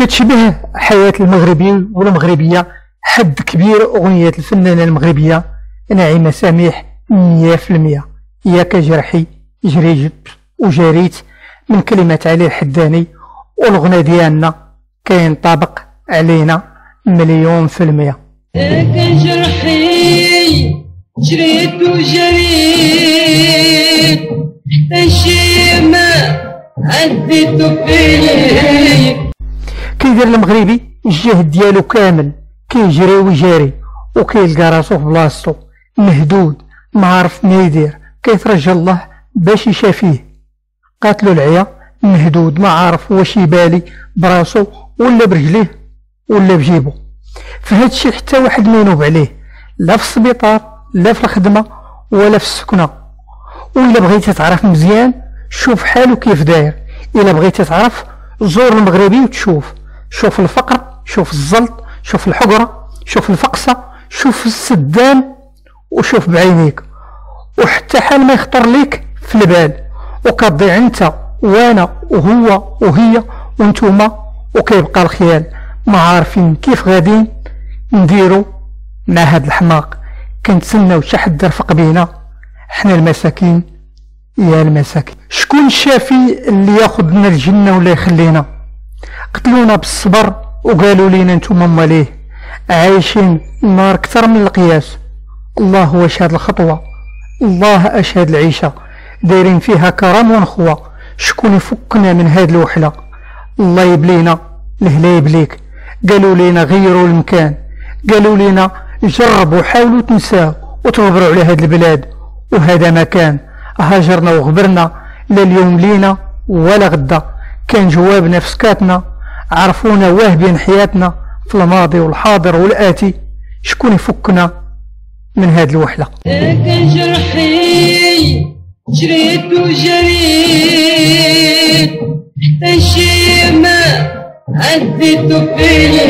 كتشبه حياة المغربي والمغربية حد كبير أغنية الفنانة المغربية نعيمة سميح 100%. ياك جرحي جريت وجاريت من كلمة علي الحداني، والغنى ديالنا كينطبق علينا 1000000%. ياك جرحي جريت وجريت حتى ما عديت فيك. كيدير المغربي الجهد ديالو كامل، كيجري ويجاري وكيلقى راسو في بلاصتو مهدود معرف ما يدير، كيترجى الله باش يشافيه. قاتلو العيا مهدود ما عارف واش يبالي براسو ولا برجليه ولا بجيبو، فهادشي حتى واحد ما ينوب عليه، لا في السبيطار لا في الخدمه ولا في السكنه. وإلا بغيتي تعرف مزيان شوف حالو كيف داير، إلا بغيتي تعرف زور المغربي وتشوف، شوف الفقر، شوف الزلط، شوف الحقره، شوف الفقصه، شوف السدان، وشوف بعينيك، وحتى حال ما يخطر ليك في البال، وكضيع انت وانا وهو وهي وانتوما، وكيبقى الخيال ما عارفين كيف غادي نديرو مع هاد الحماق. كنتسناو شي حد يرفق بينا حنا المساكين يا المساكين. شكون الشافي اللي ياخذنا الجنه ولا يخلينا؟ قتلونا بالصبر وقالوا لينا نتوما ماليه، عايشين النار اكثر من القياس. الله واش هاد الخطوه، الله اش هاد العيشه دايرين فيها كرم ونخوه. شكون يفكنا من هاد الوحله؟ الله يبلينا لهلا يبليك. قالوا لينا غيروا المكان، قالوا لينا جربوا حاولوا تنساو وتغبروا على هاد البلاد، وهذا ما كان. هاجرنا وغبرنا، لا اليوم لينا ولا غدا، كان جوابنا في سكاتنا. عرفونا واهبين حياتنا في الماضي والحاضر والآتي. شكون يفكنا من هاد الوحلة؟ ياك جرحي جريت وجريت حتى شي ما عديت فيا.